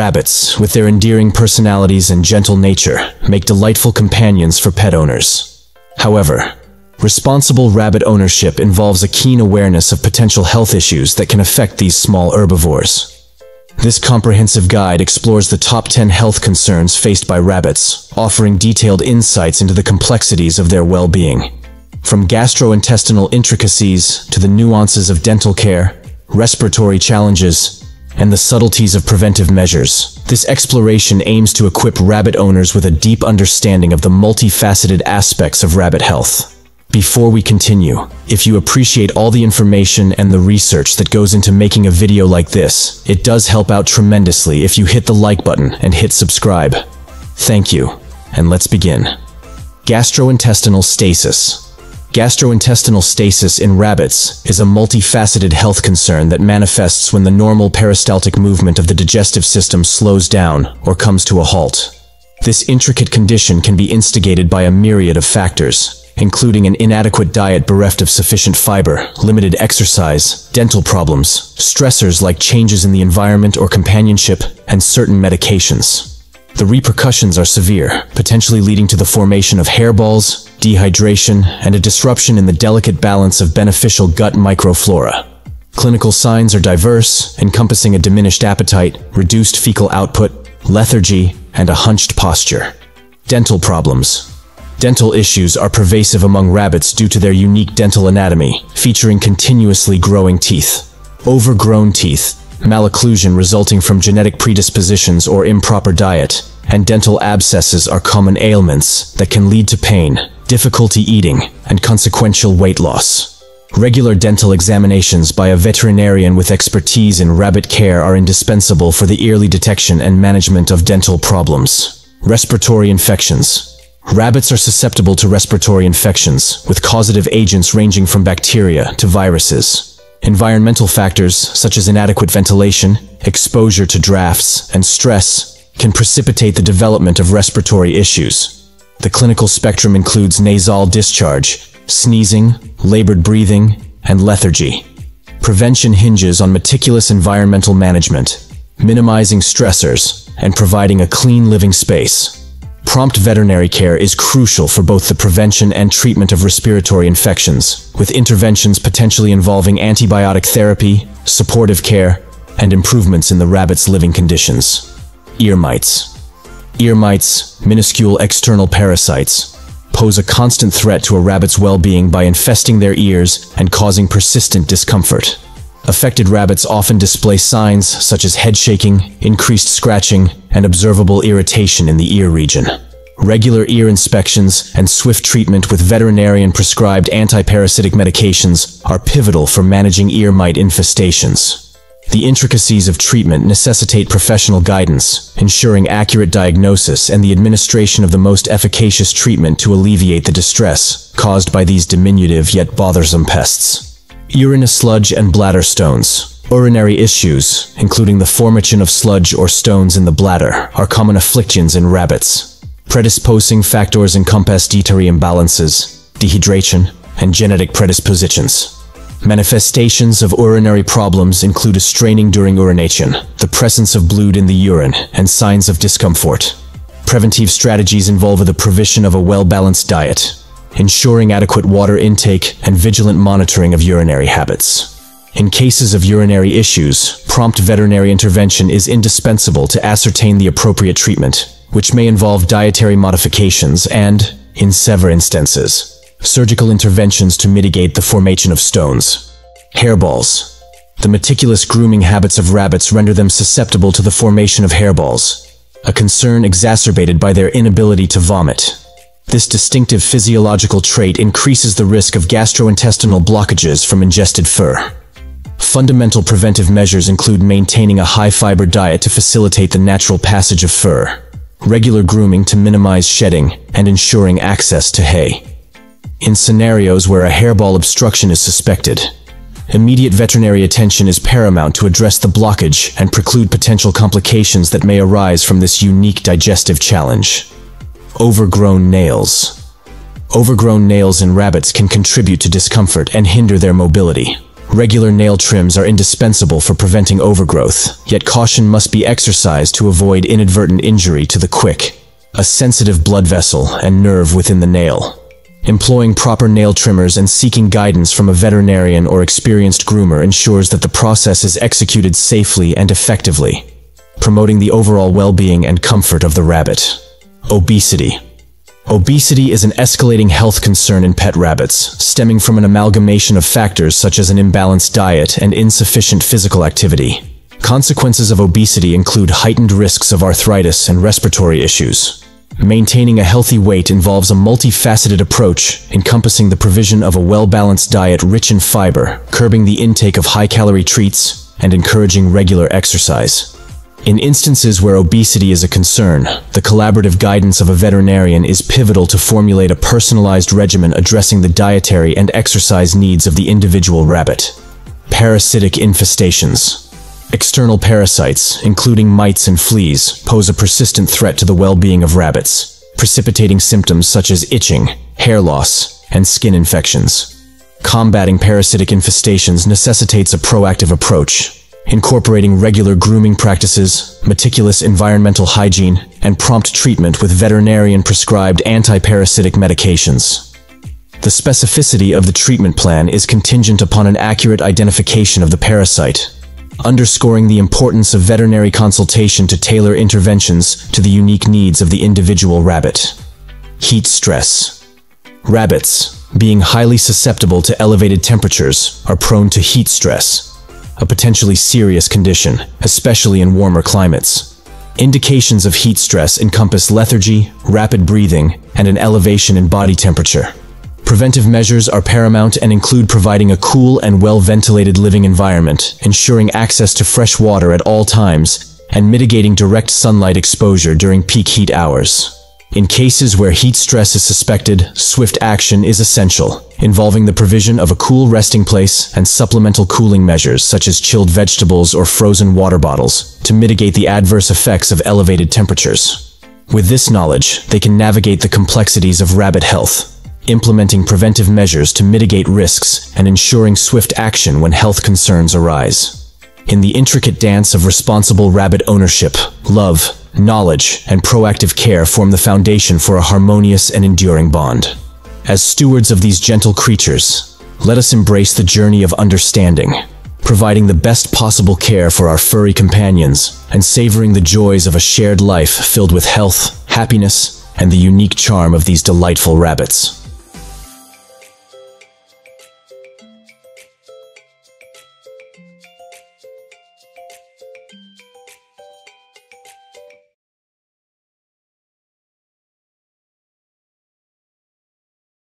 Rabbits, with their endearing personalities and gentle nature, make delightful companions for pet owners. However, responsible rabbit ownership involves a keen awareness of potential health issues that can affect these small herbivores. This comprehensive guide explores the top 10 health concerns faced by rabbits, offering detailed insights into the complexities of their well-being. From gastrointestinal intricacies to the nuances of dental care, respiratory challenges, and the subtleties of preventive measures, this exploration aims to equip rabbit owners with a deep understanding of the multifaceted aspects of rabbit health. Before we continue, if you appreciate all the information and the research that goes into making a video like this, it does help out tremendously if you hit the like button and hit subscribe. Thank you, and let's begin. Gastrointestinal stasis. Gastrointestinal stasis in rabbits is a multifaceted health concern that manifests when the normal peristaltic movement of the digestive system slows down or comes to a halt. This intricate condition can be instigated by a myriad of factors, including an inadequate diet bereft of sufficient fiber, limited exercise, dental problems, stressors like changes in the environment or companionship, and certain medications. The repercussions are severe, potentially leading to the formation of hairballs, dehydration, and a disruption in the delicate balance of beneficial gut microflora. Clinical signs are diverse, encompassing a diminished appetite, reduced fecal output, lethargy, and a hunched posture. Dental problems. Dental issues are pervasive among rabbits due to their unique dental anatomy, featuring continuously growing teeth. Overgrown teeth, malocclusion resulting from genetic predispositions or improper diet, and dental abscesses are common ailments that can lead to pain, difficulty eating, and consequential weight loss. Regular dental examinations by a veterinarian with expertise in rabbit care are indispensable for the early detection and management of dental problems. Respiratory infections. Rabbits are susceptible to respiratory infections, with causative agents ranging from bacteria to viruses. Environmental factors, such as inadequate ventilation, exposure to drafts, and stress, can precipitate the development of respiratory issues. The clinical spectrum includes nasal discharge, sneezing, labored breathing, and lethargy. Prevention hinges on meticulous environmental management, minimizing stressors, and providing a clean living space. Prompt veterinary care is crucial for both the prevention and treatment of respiratory infections, with interventions potentially involving antibiotic therapy, supportive care, and improvements in the rabbit's living conditions. Ear mites. Ear mites, minuscule external parasites, pose a constant threat to a rabbit's well-being by infesting their ears and causing persistent discomfort. Affected rabbits often display signs such as head shaking, increased scratching, and observable irritation in the ear region. Regular ear inspections and swift treatment with veterinarian-prescribed antiparasitic medications are pivotal for managing ear mite infestations. The intricacies of treatment necessitate professional guidance, ensuring accurate diagnosis and the administration of the most efficacious treatment to alleviate the distress caused by these diminutive yet bothersome pests. Urine sludge and bladder stones. Urinary issues, including the formation of sludge or stones in the bladder, are common afflictions in rabbits. Predisposing factors encompass dietary imbalances, dehydration, and genetic predispositions. Manifestations of urinary problems include a straining during urination, the presence of blood in the urine, and signs of discomfort. Preventive strategies involve the provision of a well-balanced diet, ensuring adequate water intake and vigilant monitoring of urinary habits. In cases of urinary issues, prompt veterinary intervention is indispensable to ascertain the appropriate treatment, which may involve dietary modifications and, in severe instances, surgical interventions to mitigate the formation of stones. Hairballs. The meticulous grooming habits of rabbits render them susceptible to the formation of hairballs, a concern exacerbated by their inability to vomit. This distinctive physiological trait increases the risk of gastrointestinal blockages from ingested fur. Fundamental preventive measures include maintaining a high-fiber diet to facilitate the natural passage of fur, regular grooming to minimize shedding, and ensuring access to hay. In scenarios where a hairball obstruction is suspected, immediate veterinary attention is paramount to address the blockage and preclude potential complications that may arise from this unique digestive challenge. Overgrown nails. Overgrown nails in rabbits can contribute to discomfort and hinder their mobility. Regular nail trims are indispensable for preventing overgrowth, yet caution must be exercised to avoid inadvertent injury to the quick, a sensitive blood vessel and nerve within the nail. Employing proper nail trimmers and seeking guidance from a veterinarian or experienced groomer ensures that the process is executed safely and effectively, promoting the overall well-being and comfort of the rabbit. Obesity. Obesity is an escalating health concern in pet rabbits, stemming from an amalgamation of factors such as an imbalanced diet and insufficient physical activity. Consequences of obesity include heightened risks of arthritis and respiratory issues. Maintaining a healthy weight involves a multifaceted approach, encompassing the provision of a well-balanced diet rich in fiber, curbing the intake of high-calorie treats, and encouraging regular exercise. In instances where obesity is a concern, the collaborative guidance of a veterinarian is pivotal to formulate a personalized regimen addressing the dietary and exercise needs of the individual rabbit. Parasitic infestations. External parasites, including mites and fleas, pose a persistent threat to the well-being of rabbits, precipitating symptoms such as itching, hair loss, and skin infections. Combating parasitic infestations necessitates a proactive approach, incorporating regular grooming practices, meticulous environmental hygiene, and prompt treatment with veterinarian-prescribed anti-parasitic medications. The specificity of the treatment plan is contingent upon an accurate identification of the parasite, underscoring the importance of veterinary consultation to tailor interventions to the unique needs of the individual rabbit. Heat stress. Rabbits, being highly susceptible to elevated temperatures, are prone to heat stress, a potentially serious condition, especially in warmer climates. Indications of heat stress encompass lethargy, rapid breathing, and an elevation in body temperature. Preventive measures are paramount and include providing a cool and well-ventilated living environment, ensuring access to fresh water at all times, and mitigating direct sunlight exposure during peak heat hours. In cases where heat stress is suspected, swift action is essential, involving the provision of a cool resting place and supplemental cooling measures such as chilled vegetables or frozen water bottles to mitigate the adverse effects of elevated temperatures. With this knowledge, they can navigate the complexities of rabbit health, implementing preventive measures to mitigate risks and ensuring swift action when health concerns arise. In the intricate dance of responsible rabbit ownership, love, knowledge, and proactive care form the foundation for a harmonious and enduring bond. As stewards of these gentle creatures, let us embrace the journey of understanding, providing the best possible care for our furry companions, and savoring the joys of a shared life filled with health, happiness, and the unique charm of these delightful rabbits.